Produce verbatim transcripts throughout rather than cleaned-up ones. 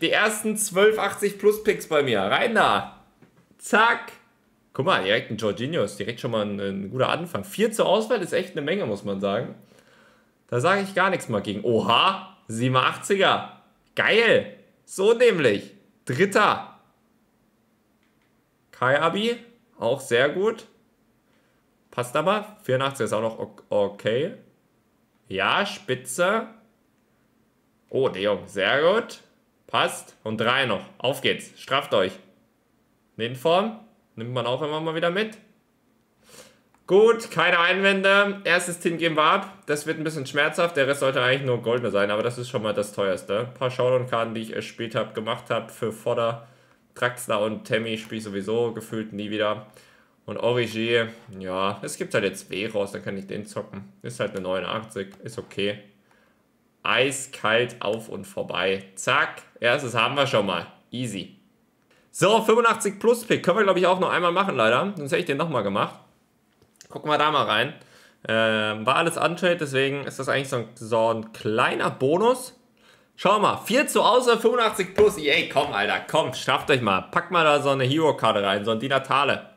Die ersten zwölf achtzig plus Picks bei mir. Rein da. Zack. Guck mal, direkt ein Jorginho ist direkt schon mal ein, ein guter Anfang. vier zur Auswahl ist echt eine Menge, muss man sagen. Da sage ich gar nichts mal gegen. Oha, siebenundachtziger. Geil. So nämlich. Dritter. Kai Abi, auch sehr gut. Passt aber. vierundachtziger ist auch noch okay. Ja, Spitze. Oh, der Junge, sehr gut. Passt. Und drei noch. Auf geht's. Strafft euch. In Form. Nimmt man auch immer mal wieder mit. Gut, keine Einwände. Erstes Team geben wir ab. Das wird ein bisschen schmerzhaft. Der Rest sollte eigentlich nur Gold mehr sein, aber das ist schon mal das teuerste. Ein paar Showdown-Karten, die ich erspielt habe, gemacht habe für Fodder, Traxler und Temmi spiele ich sowieso gefühlt nie wieder. Und Origie, ja, es gibt halt jetzt W raus, dann kann ich den zocken. Ist halt eine neunundachtzig, ist okay. Eiskalt auf und vorbei. Zack, erstes haben wir schon mal. Easy. So, fünfundachtzig plus Pick. Können wir, glaube ich, auch noch einmal machen, leider. Sonst hätte ich den nochmal gemacht. Gucken wir da mal rein. Ähm, war alles Untrade, deswegen ist das eigentlich so ein, so ein kleiner Bonus. Schau mal, vier zu außer fünfundachtzig plus. Ey, komm, Alter, komm, schafft euch mal. Packt mal da so eine Hero-Karte rein, so ein Dinatale.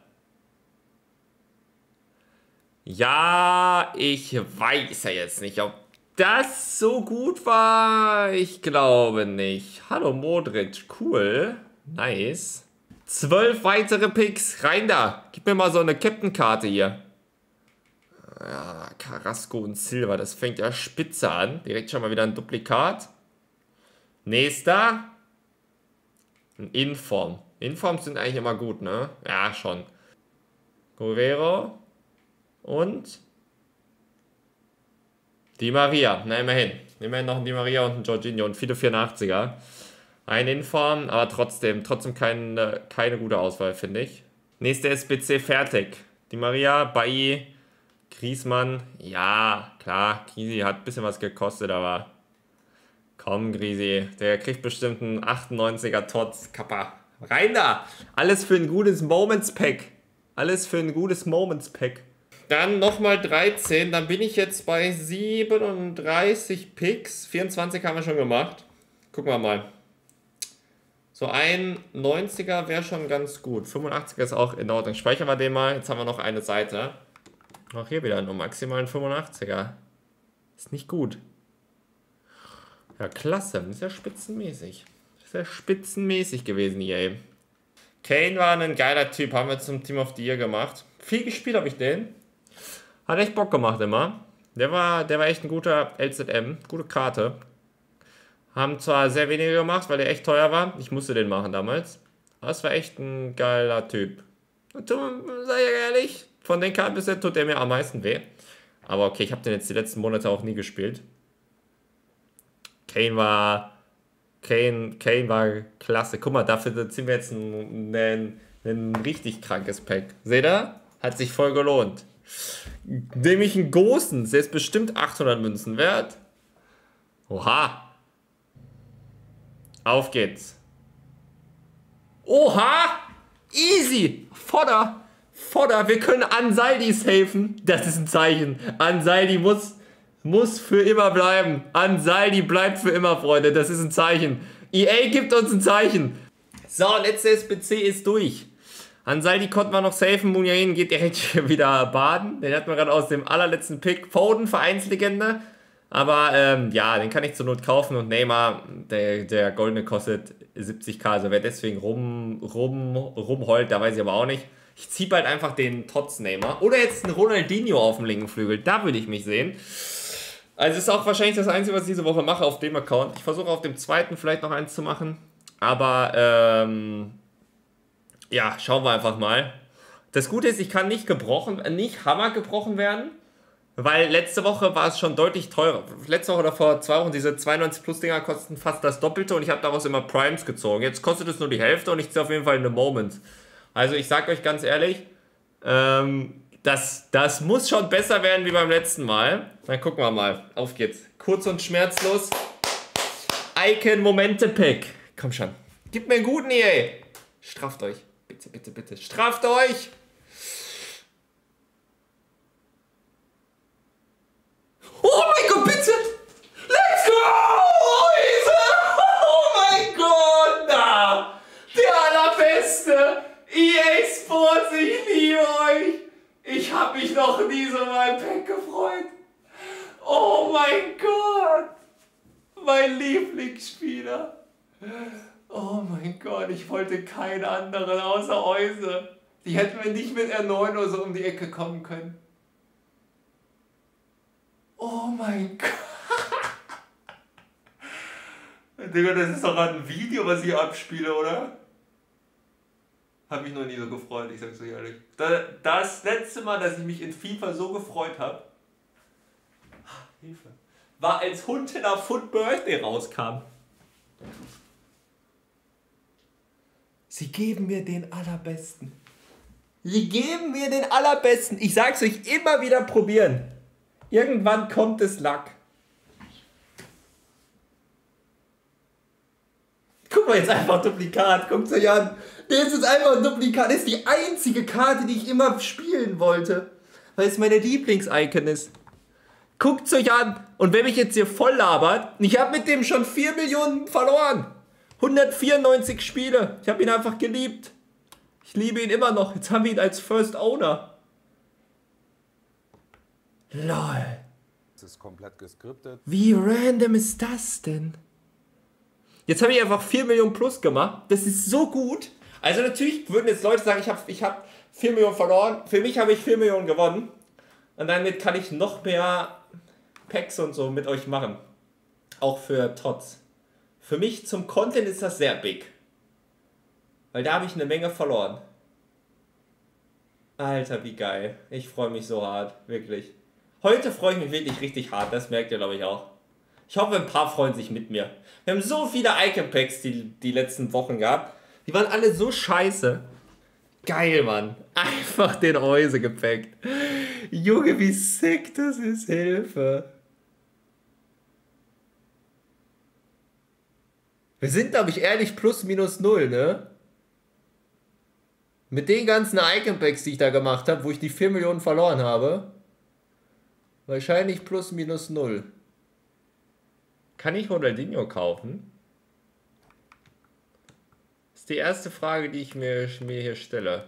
Ja, ich weiß ja jetzt nicht, ob das so gut war. Ich glaube nicht. Hallo Modric, cool. Nice. Zwölf weitere Picks. Rein da. Gib mir mal so eine Captain-Karte hier. Ja, Carrasco und Silva. Das fängt ja spitze an. Direkt schon mal wieder ein Duplikat. Nächster. Ein Inform. Informs sind eigentlich immer gut, ne? Ja, schon. Guerrero. Und? Die Maria. Na, immerhin. Immerhin noch ein Die Maria und ein Jorginho und viele vierundachtziger. Ein Inform, aber trotzdem, trotzdem keine, keine gute Auswahl, finde ich. Nächste S B C fertig. Die Maria, Bailly, Griezmann. Ja, klar, Grisi hat ein bisschen was gekostet, aber komm, Grisi, der kriegt bestimmt einen achtundneunziger Tots. Kappa. Rein da! Alles für ein gutes Moments-Pack. Alles für ein gutes Moments-Pack. Dann nochmal dreizehn, dann bin ich jetzt bei siebenunddreißig Picks. vierundzwanzig haben wir schon gemacht. Gucken wir mal. So ein neunziger wäre schon ganz gut. fünfundachtziger ist auch in Ordnung. Speichern wir den mal. Jetzt haben wir noch eine Seite. Auch hier wieder nur maximal ein fünfundachtziger. Ist nicht gut. Ja, klasse. Ist ja spitzenmäßig. Ist ja spitzenmäßig gewesen hier eben. Kane war ein geiler Typ. Haben wir zum Team of the Year gemacht. Viel gespielt habe ich den. Hat echt Bock gemacht immer. Der war, der war echt ein guter L Z M. Gute Karte. Haben zwar sehr wenige gemacht, weil der echt teuer war. Ich musste den machen damals. Aber es war echt ein geiler Typ. Und sei ja ehrlich, von den Karten bisher tut der mir am meisten weh. Aber okay, ich habe den jetzt die letzten Monate auch nie gespielt. Kane war... Kane, Kane war klasse. Guck mal, dafür ziehen wir jetzt ein, ein, ein richtig krankes Pack. Seht ihr? Hat sich voll gelohnt. Nehme ich einen Gosens, der ist bestimmt achthundert Münzen wert. Oha! Auf geht's. Oha! Easy! Fodder! Fodder! Wir können Ansaldis helfen. Das ist ein Zeichen. Ansaldi muss, muss für immer bleiben. Ansaldi bleibt für immer, Freunde. Das ist ein Zeichen. E A gibt uns ein Zeichen. So, letzte S B C ist durch. Ansaldi konnten wir noch safen. Muniain geht direkt wieder baden. Den hat man gerade aus dem allerletzten Pick. Foden, Vereinslegende. Aber ähm, ja, den kann ich zur Not kaufen und Neymar, der, der Goldene kostet siebzigtausend, also wer deswegen rum, rum, rumheult, da weiß ich aber auch nicht. Ich ziehe bald einfach den Tots Neymar oder jetzt einen Ronaldinho auf dem linken Flügel, da würde ich mich sehen. Also ist auch wahrscheinlich das Einzige, was ich diese Woche mache auf dem Account. Ich versuche auf dem zweiten vielleicht noch eins zu machen, aber ähm, ja, schauen wir einfach mal. Das Gute ist, ich kann nicht gebrochen, nicht Hammer gebrochen werden. Weil letzte Woche war es schon deutlich teurer. Letzte Woche oder vor zwei Wochen, diese zweiundneunzig-Plus-Dinger kosten fast das Doppelte und ich habe daraus immer Primes gezogen. Jetzt kostet es nur die Hälfte und ich ziehe auf jeden Fall eine Moment. Also ich sage euch ganz ehrlich, ähm, das, das muss schon besser werden wie beim letzten Mal. Dann gucken wir mal. Auf geht's. Kurz und schmerzlos. Icon-Momente-Pack. Komm schon. Gib mir einen guten, E A. Strafft euch. Bitte, bitte, bitte. Strafft euch! Oh mein Gott, bitte! Let's go! Oh mein Gott! mein Gott! Mein Lieblingsspieler! Oh mein Gott, ich wollte keinen anderen außer Euse. Die hätten wir nicht mit R neun oder so um die Ecke kommen können. Oh mein Gott! Digga, das ist doch gerade ein Video, was ich abspiele, oder? Hab mich noch nie so gefreut, ich sag's euch ehrlich. Das letzte Mal, dass ich mich in FIFA so gefreut habe, Hilfe, war als Huntener Foot Birthday rauskam. Sie geben mir den Allerbesten. Sie geben mir den Allerbesten. Ich sag's euch, immer wieder probieren. Irgendwann kommt es Lack. Guck mal, jetzt einfach Duplikat, guckt's euch an. Das ist einfach ein Duplikat. Das ist die einzige Karte, die ich immer spielen wollte. Weil es meine Lieblings-Icon ist. Guckt's euch an. Und wenn mich jetzt hier voll labert, ich habe mit dem schon vier Millionen verloren. hundertvierundneunzig Spiele. Ich habe ihn einfach geliebt. Ich liebe ihn immer noch. Jetzt haben wir ihn als First Owner. Lol. Das ist komplett geskriptet. Wie random ist das denn? Jetzt habe ich einfach vier Millionen plus gemacht. Das ist so gut. Also natürlich würden jetzt Leute sagen, ich habe ich hab vier Millionen verloren. Für mich habe ich vier Millionen gewonnen. Und damit kann ich noch mehr Packs und so mit euch machen. Auch für Tots. Für mich zum Content ist das sehr big. Weil da habe ich eine Menge verloren. Alter, wie geil. Ich freue mich so hart. Wirklich. Heute freue ich mich wirklich richtig hart. Das merkt ihr, glaube ich, auch. Ich hoffe, ein paar freuen sich mit mir. Wir haben so viele Icon-Packs die, die letzten Wochen gehabt. Die waren alle so scheiße. Geil, Mann. Einfach den Häuse gepackt. Junge, wie sick das ist. Hilfe. Wir sind, glaube ich, ehrlich plus minus null, ne? Mit den ganzen Icon-Packs, die ich da gemacht habe, wo ich die vier Millionen verloren habe. Wahrscheinlich plus minus null. Kann ich Ronaldinho kaufen? Die erste Frage, die ich mir, mir hier stelle.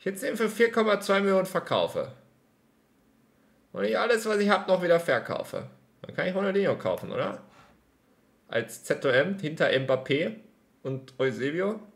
Ich jetzt den für vier Komma zwei Millionen verkaufe. Und ich alles, was ich habe, noch wieder verkaufe. Dann kann ich Ronaldinho kaufen, oder? Als Z O M hinter Mbappé und Eusebio.